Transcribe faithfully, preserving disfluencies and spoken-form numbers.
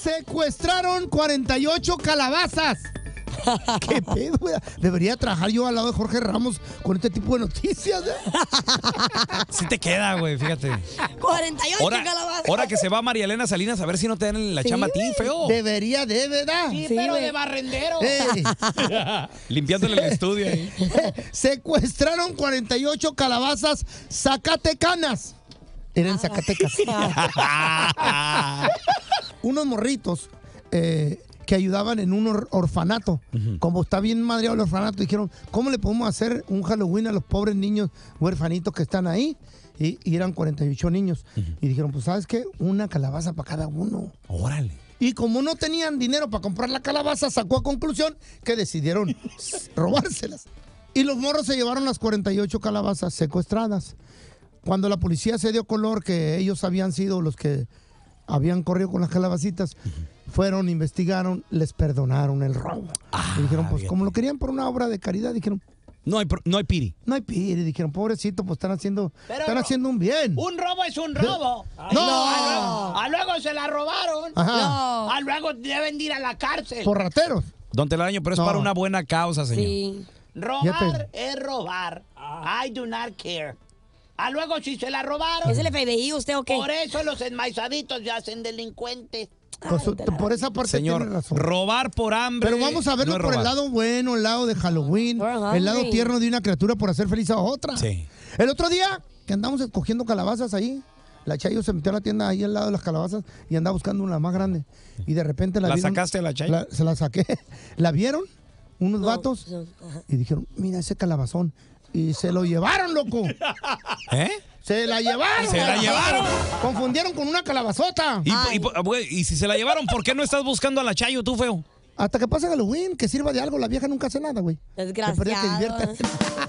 secuestraron cuarenta y ocho calabazas. ¿Qué pedo? Debería trabajar yo al lado de Jorge Ramos con este tipo de noticias. Sí te queda, güey, fíjate. cuarenta y ocho ahora, calabazas. Ahora que se va María Elena Salinas, a ver si no te dan la sí, chamba a ti, feo. Debería, de verdad. Sí, sí, pero wey. De barrendero. Hey. Limpiándole el estudio ahí. Secuestraron cuarenta y ocho calabazas zacatecanas. Eran ah. Zacatecas. Unos morritos eh, que ayudaban en un or orfanato. Uh-huh. Como está bien madreado el orfanato, dijeron, ¿cómo le podemos hacer un Halloween a los pobres niños huerfanitos que están ahí? Y, y eran cuarenta y ocho niños. Uh-huh. Y dijeron, pues, ¿sabes qué? Una calabaza para cada uno. Órale. Y como no tenían dinero para comprar la calabaza, sacó a conclusión que decidieron robárselas. Y los morros se llevaron las cuarenta y ocho calabazas secuestradas. Cuando la policía se dio color que ellos habían sido los que habían corrido con las calabacitas, uh-huh. fueron, investigaron, les perdonaron el robo. Ah, y dijeron, pues bien, como lo querían por una obra de caridad, dijeron, no hay, no hay piri. No hay piri. Dijeron, pobrecito, pues están haciendo, pero están haciendo un bien. Un robo es un robo. Ay, no. no a, luego, a luego se la robaron. Ajá. No. A luego deben ir a la cárcel. Por rateros. Don Telaraño, pero es no. para una buena causa, señor. Sí. Robar es robar. I do not care. Ah, luego si se la robaron. ¿Es el F B I usted o qué? Por eso los enmaizaditos ya hacen delincuentes. Pues, ay, por esa parte, señor, tiene razón. Robar por hambre. Pero vamos a verlo no por robar. El lado bueno, el lado de Halloween, el lado tierno de una criatura por hacer feliz a otra. Sí. El otro día que andamos escogiendo calabazas ahí, la Chayo se metió a la tienda ahí al lado de las calabazas y andaba buscando una más grande. Y de repente la, ¿La vieron, sacaste a la Chayo? La, se la saqué. ¿La vieron? Unos no, vatos. No, y dijeron, mira ese calabazón. Y se lo llevaron, loco. ¿Eh? Se la llevaron. Se la llevaron. Confundieron con una calabazota. ¿Y, y, y si se la llevaron, ¿por qué no estás buscando a la Chayo, tú, feo? Hasta que pase Halloween, que sirva de algo. La vieja nunca hace nada, güey. Desgraciado. Que que divierta.